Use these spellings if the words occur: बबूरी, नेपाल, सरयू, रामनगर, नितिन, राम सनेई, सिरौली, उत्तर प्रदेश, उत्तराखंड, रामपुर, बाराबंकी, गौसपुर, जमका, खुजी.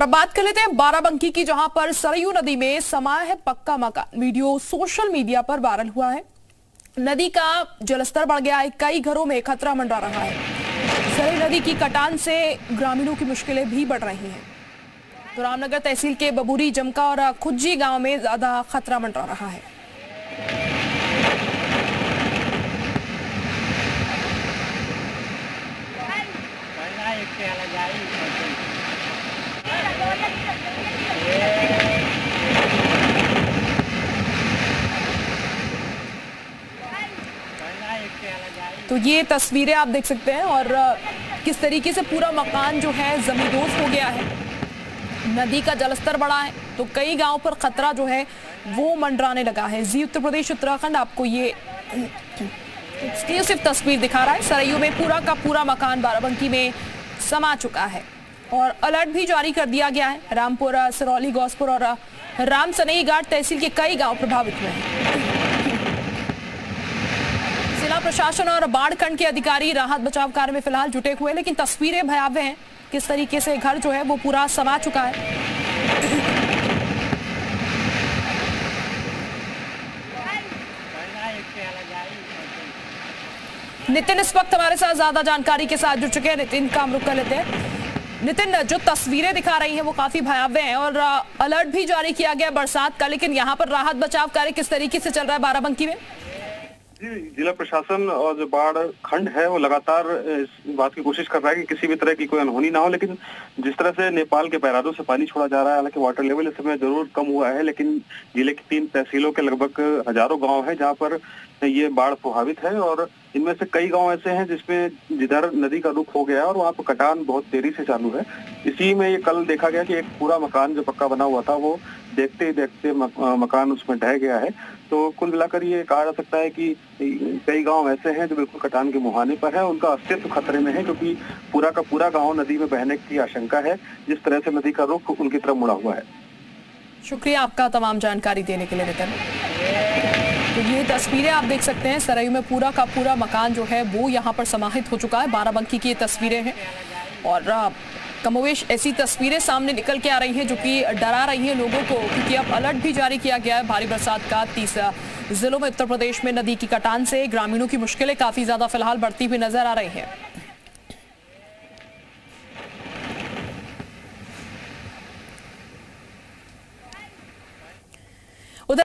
अब बात कर लेते हैं बाराबंकी की, जहां पर सरयू नदी में समा है पक्का मकान। वीडियो सोशल मीडिया पर वायरल हुआ है। नदी का जलस्तर बढ़ गया है, कई घरों में खतरा मंडरा रहा है। सरयू नदी की कटान से ग्रामीणों की मुश्किलें भी बढ़ रही हैं। तो रामनगर तहसील के बबूरी, जमका और खुजी गांव में ज्यादा खतरा मंडरा रहा है। तो ये तस्वीरें आप देख सकते हैं और किस तरीके से पूरा मकान जो है जमींदोज हो गया है। नदी का जलस्तर बढ़ा है तो कई गांव पर खतरा जो है वो मंडराने लगा है। जी उत्तर प्रदेश उत्तराखंड आपको ये एक्सक्लूसिव तस्वीर दिखा रहा है। सरयू में पूरा का पूरा मकान बाराबंकी में समा चुका है और अलर्ट भी जारी कर दिया गया है। रामपुर, सिरौली, गौसपुर और राम सनेई तहसील के कई गांव प्रभावित हुए हैं। जिला प्रशासन और बाढ़ खंड के अधिकारी राहत बचाव कार्य में फिलहाल जुटे हुए, लेकिन तस्वीरें भयावह हैं। किस तरीके से घर जो है वो पूरा समा चुका है। नितिन इस वक्त हमारे साथ ज्यादा जानकारी के साथ जुड़ चुके हैं। नितिन का हम रुख कर लेते हैं। नितिन, जो तस्वीरें दिखा रही हैं वो काफी भयावह हैं और अलर्ट भी जारी किया गया बरसात का, लेकिन यहाँ पर राहत बचाव कार्य किस तरीके से चल रहा है बाराबंकी में? जी, जिला प्रशासन और जो बाढ़ खंड है वो लगातार इस बात की कोशिश कर रहा है कि किसी भी तरह की कोई अनहोनी ना हो, लेकिन जिस तरह से नेपाल के पैरादों से पानी छोड़ा जा रहा है, हालांकि वाटर लेवल इस समय जरूर कम हुआ है, लेकिन जिले की 3 तहसीलों के लगभग हजारों गाँव है जहाँ पर ये बाढ़ प्रभावित है और इनमें से कई गांव ऐसे हैं जिसमें जिधर नदी का रुख हो गया है और वहाँ पर कटान बहुत देरी से चालू है। इसी में ये कल देखा गया कि एक पूरा मकान जो पक्का बना हुआ था वो देखते ही देखते मकान उसमें ढह गया है। तो कुल मिलाकर ये कहा जा सकता है कि कई गांव ऐसे हैं जो बिल्कुल कटान के मुहाने पर है, उनका अस्तित्व खतरे में है क्योंकि पूरा का पूरा गाँव नदी में बहने की आशंका है जिस तरह से नदी का रुख उनकी तरफ मुड़ा हुआ है। शुक्रिया आपका तमाम जानकारी देने के लिए नितिन। तो ये तस्वीरें आप देख सकते हैं। सरयू में पूरा का पूरा मकान जो है वो यहाँ पर समाहित हो चुका है। बाराबंकी की ये तस्वीरें हैं और कमोवेश ऐसी तस्वीरें सामने निकल के आ रही हैं जो कि डरा रही हैं लोगों को, क्योंकि अब अलर्ट भी जारी किया गया है भारी बरसात का। 30 जिलों में उत्तर प्रदेश में नदी की कटान से ग्रामीणों की मुश्किलें काफ़ी ज़्यादा फिलहाल बढ़ती हुई नजर आ रही हैं।